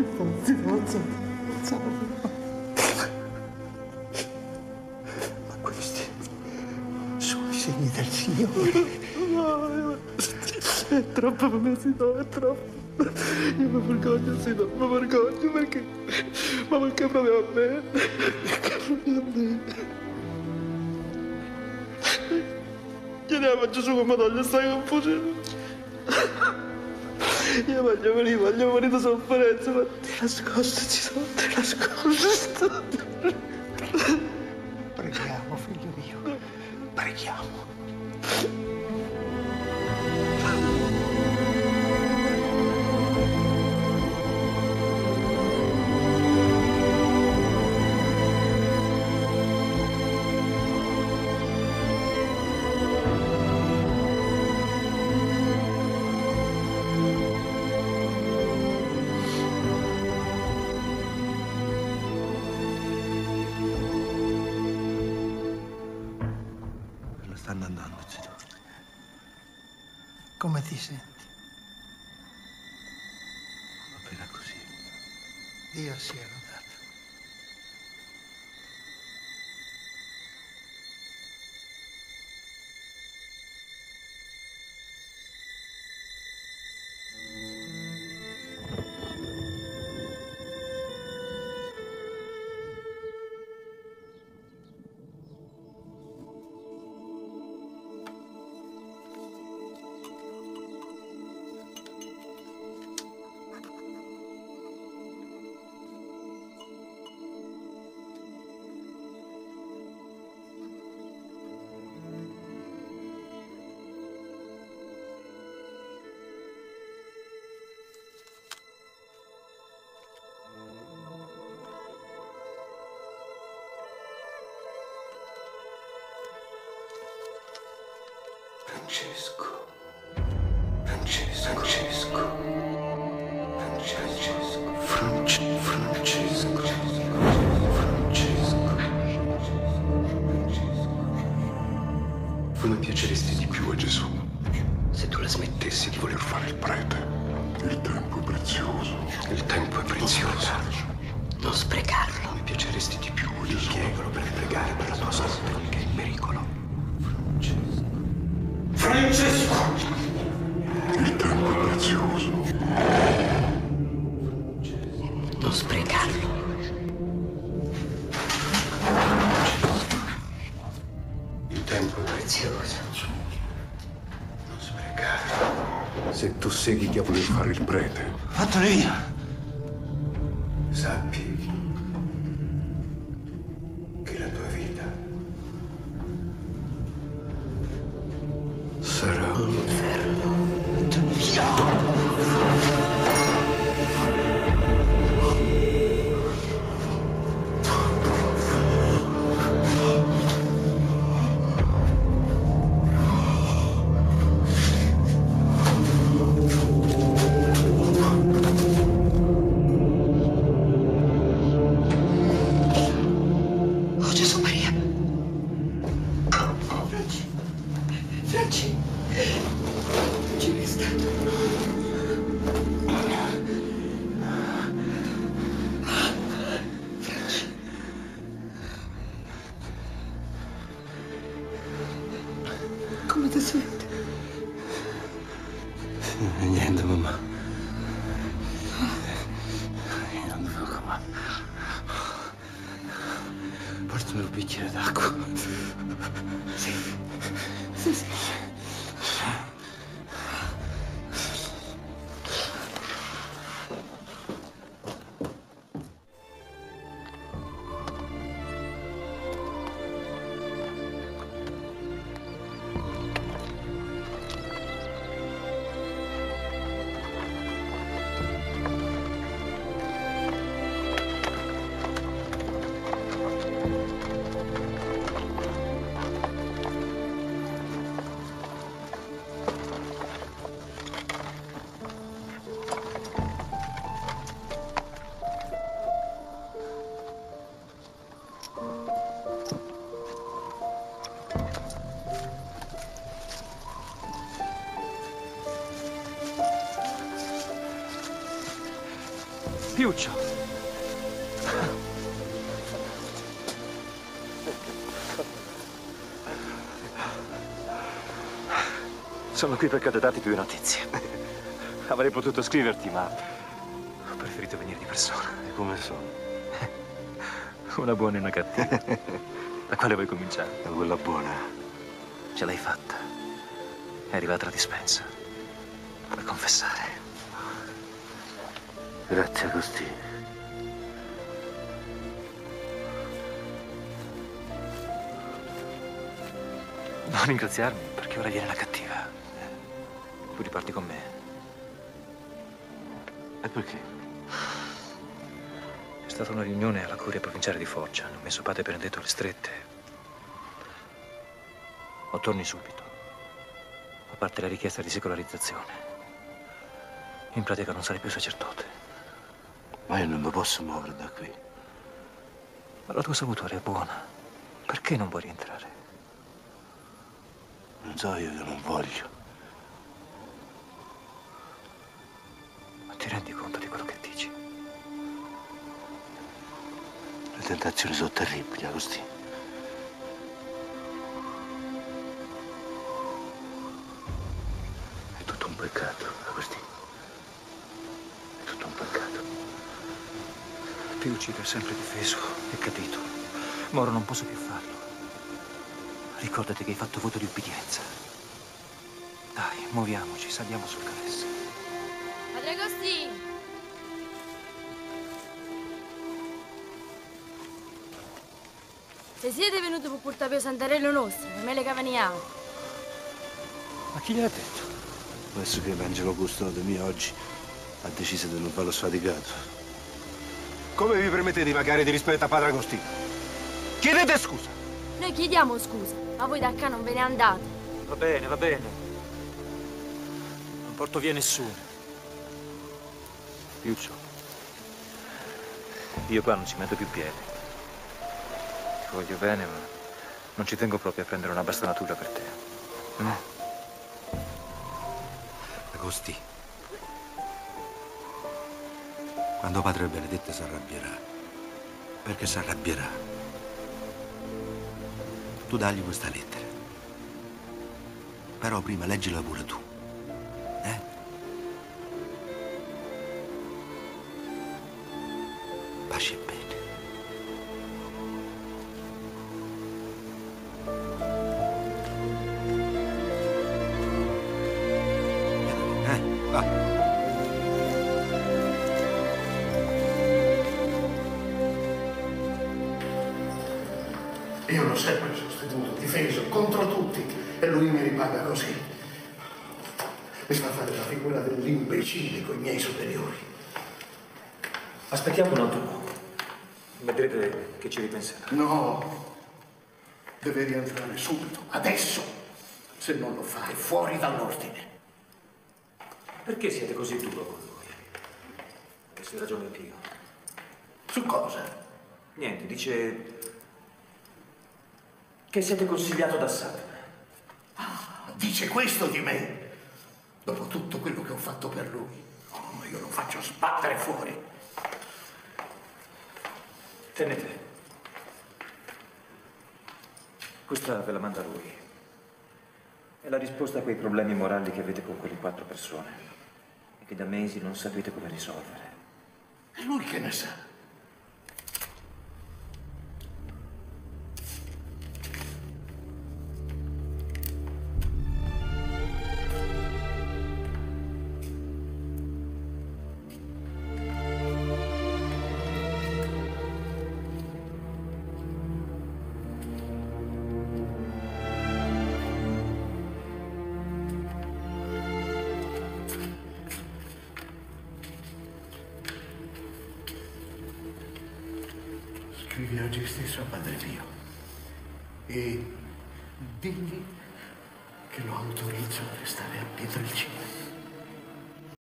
Ma questi sono i segni del Signore. No, è troppo per me, Signore, è troppo. Io mi vergogno, Signore, mi vergogno perché... Ma perché proprio a me? Perché proprio a me? Chiediamo a Gesù come toglie stai confusione. Io voglio morire sofferenza, ma ti nascosto, Gesù, ti nascosto. Preghiamo, figlio mio, preghiamo. Stanno andando, Gesù. Come ti senti? Appena così. Dio sia lodato. Come piaceresti di più a Gesù se tu la smettessi di voler fare il prete? Il tempo è prezioso. Il tempo è prezioso. Non sprecarlo. Come piaceresti di più a Gesù? Ti chiedono per pregare per la tua salute che è in pericolo. Francesco! Il tempo è prezioso. Non sprecarlo. Il tempo è prezioso. Non sprecarlo. Se tu segui chi ha voluto fare il prete... Fatto via! Sappi... Piuccio. Sono qui perché ho dato due notizie. Avrei potuto scriverti, ma ho preferito venire di persona. E come sono? Una buona e una cattiva. Da quale vuoi cominciare? Da quella buona. Ce l'hai fatta. È arrivata la dispensa. Per confessare. Grazie, Agostino. Non ringraziarmi, perché ora viene la cattiva. Tu riparti con me. E perché? È stata una riunione alla Curia Provinciale di Forcia. Hanno messo padre Benedetto alle strette. O torni subito. A parte la richiesta di secolarizzazione. In pratica non sarai più sacerdote. Ma io non mi posso muovere da qui. Ma la tua salute è buona. Perché non vuoi rientrare? Non so, io che non voglio. Ma ti rendi conto di quello che dici? Le tentazioni sono terribili, Agostino. È tutto un peccato, Agostino. È tutto un peccato. Piuccio è sempre difeso e capito. Ma ora non posso più farlo. Ricordati che hai fatto voto di ubbidienza. Dai, muoviamoci, saliamo sul caresse. Padre Agostino! Se siete venuti per portare Pio Santarello nostro, per me le cavaniamo. Ma chi gliel'ha detto? Adesso che l'angelo custode mio oggi ha deciso di non farlo sfaticato. Come vi permettete magari di rispetto a padre Agostino? Chiedete scusa! Noi chiediamo scusa, ma voi da qua non ve ne andate. Va bene, va bene. Non porto via nessuno. Piuccio, io qua non ci metto più piede. Ti voglio bene, ma non ci tengo proprio a prendere una bastonatura per te. No? Agostino. Quando padre Benedetto si arrabbierà, perché si arrabbierà, tu dagli questa lettera. Però prima leggila pure tu, eh? Pace e bene. Va. Io l'ho sempre sostenuto, difeso, contro tutti, e lui mi ripaga così. Mi fa fare la figura dell'imbecille con i miei superiori. Aspettiamo un altro poco. Vedrete che ci ripenserà. No, deve rientrare subito, adesso. Se non lo fai, fuori dall'ordine. Perché siete così duro con lui? Che si ragiona Pio. Su cosa? Niente, dice... che siete consigliato da Satana. Ah, dice questo di me. Dopo tutto quello che ho fatto per lui. Oh, io lo faccio sbattere fuori. Tenete. Questa ve la manda lui. È la risposta a quei problemi morali che avete con quelle 4 persone. E che da mesi non sapete come risolvere. E lui che ne sa? Scrivi oggi stesso a Padre Pio e digli che lo autorizzo a restare a Pietrelcina.